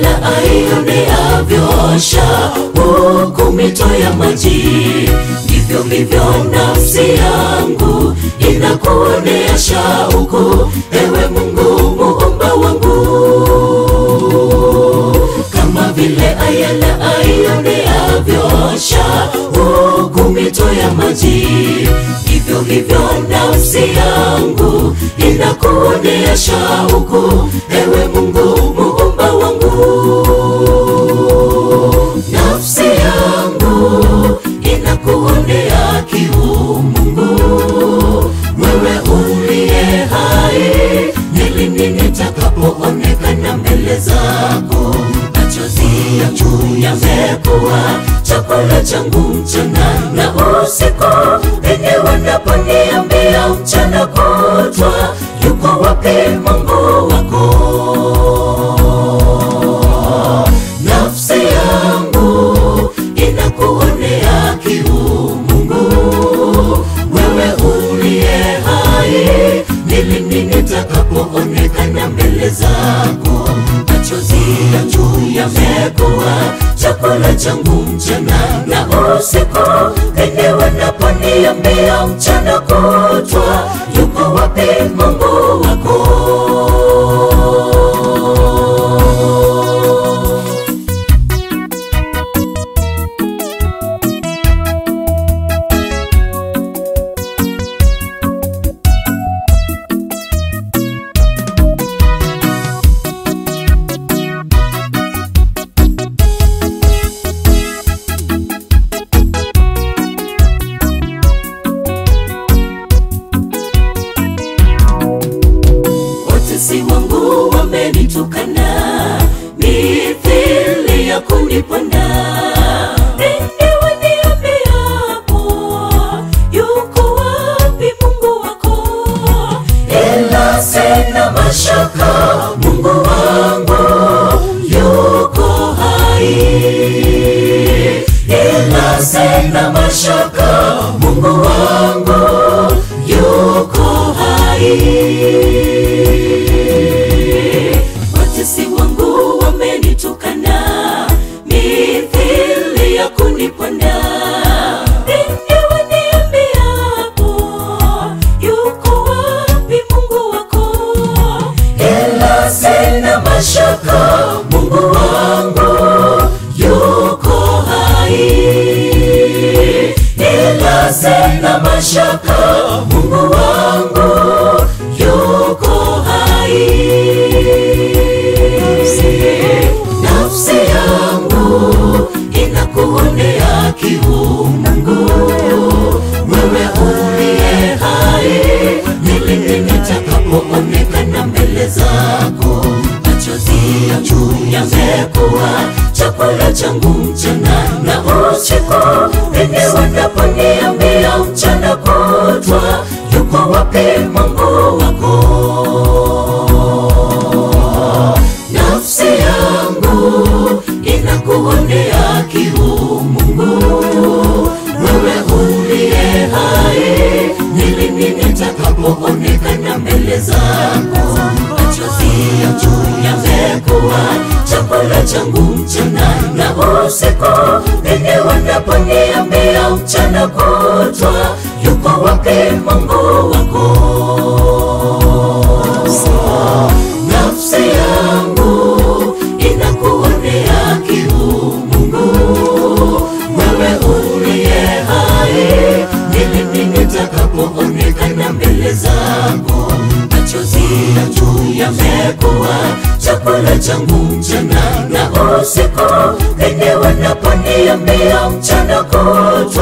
na aiyo niavyosha, huku mito ya maji, ndivyo ndivyo nafsi yangu inakuonea shauku, ewe Mungu muumba wangu. Kama vile ayala aiyo niavyosha, huku mito ya maji, ndivyo ndivyo nafsi yangu inakuonea shauku, ewe Mungu muumba wangu. Nafsi yangu inakuonea kiu, Mungu wewe uliye hai. Nili nitakapoonekana mbele zako, machozi yangu yamekuwa chakula changu mchana na usiku. Wenye wanaponiambia mchana kutwa, yuko wapi Mungu wako? Nafsi yangu inakuonea kiu, Mungu wewe uliye hai. Nilini nitakapoonekana mbele zako, machozi yangu yamekuwa chakula changu mchana na usiku. Wenye wanaponiambia mchana kutwa, yuko wapi Mungu wako? Si wangu wamenitukana, mithili ya kuniponda. Wengi waniambia yuko wapi Mungu wako? Ila sina mashaka, Mungu wangu yuko hai. Ila sina mashaka, Mungu wangu yuko hai. Si wangu wamenitukana, mithili ya kuniponda. Wengi waniambia yuko wapi Mungu wako? Ila sina mashaka, Mungu wangu yuko hai. Ila sina mashaka, Mungu wangu yuko hai. Nafsi yangu inakuonea kiu, Mungu wewe uliye hai. Nilini nitakapoonekana mbele zako, machozi yangu yamekuwa chakula changu mchana na usiku. Wenye wanaponiambia mchana kutwa, yuko wapi Mungu wako? Nafsi yangu inakuonea kiu, Mungu wewe uliye hai. Nilini nitakapoonekana mbele zako, machozi yangu yamekuwa chakula changu mchana na usiku. Wenye wanaponiambia mchana kutwa, yuko wapi Mungu wako? Nafsi yangu inakuonea kiu, Mungu wewe uliye hai. Nilini nitakapoonekana mbele zako, machozi yangu yamekuwa chakula changu mchana na usiku. Wenye wanaponiambia mchana kutwa,